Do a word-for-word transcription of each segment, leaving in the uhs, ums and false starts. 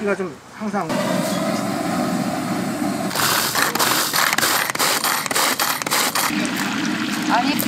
바퀴가 좀 항상 아니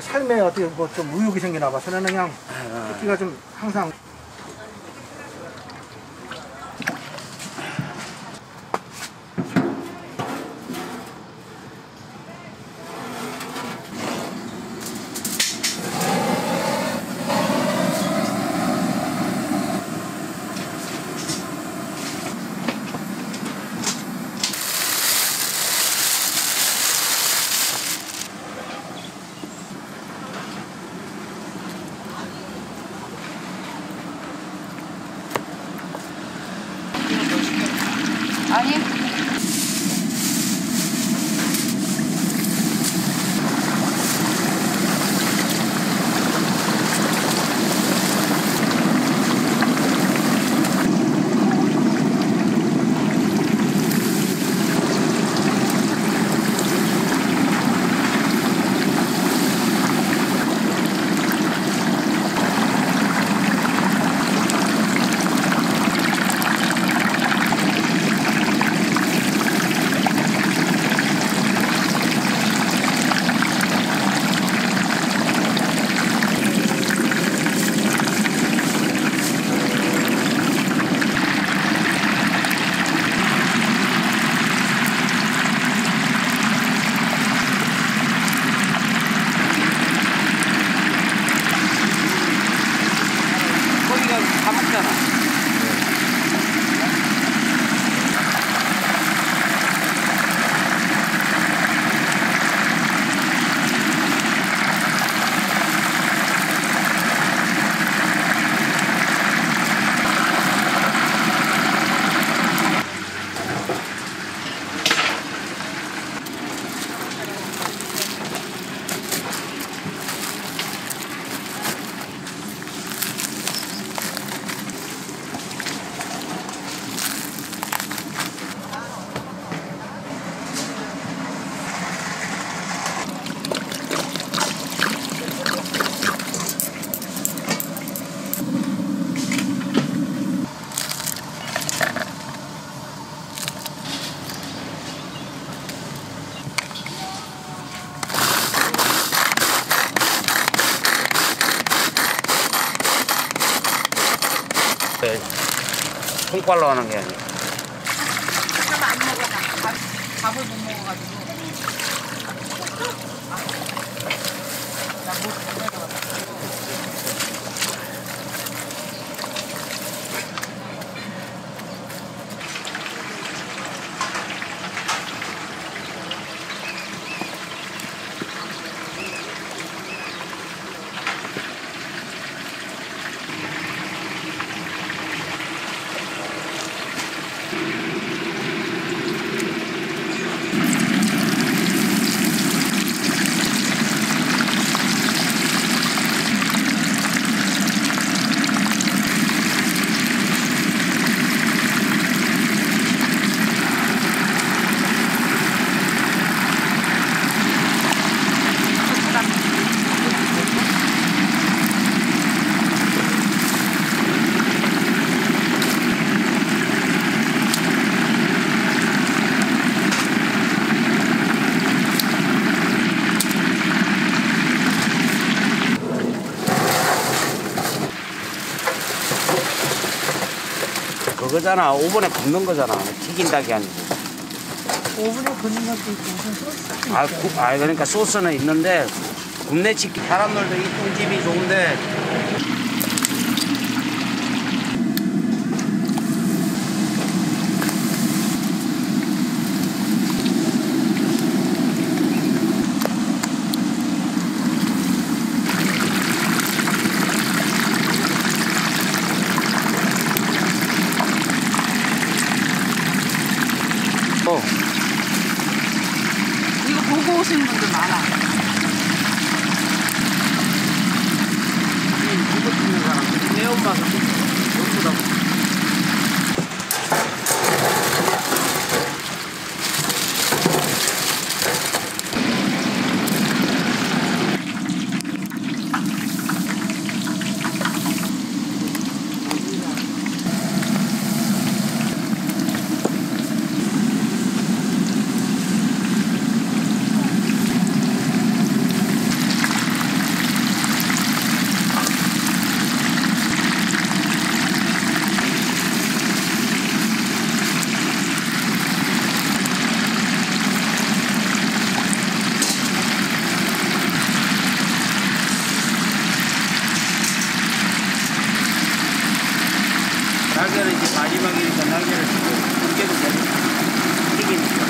삶에 어떻게 뭐 좀 의욕이 생기나 봐. 저는 그냥 새끼가 좀 항상 손빨로 하는 게 아니에요. 밥 안 먹어. 밥, 밥을 못 먹어가지고. 아, 나 뭐 보내줘. 그거잖아. 오븐에 굽는 거잖아. 튀긴다기 아니고. 오븐에 굽는 것도 있고 무슨 소스? 아, 구, 아 그러니까 소스는 있는데 굽내치기. 사람들도 이 꿀집이 좋은데. 날개를 이제 마지막이니까 날개를 쓰고 두께도 되는 튀기니까.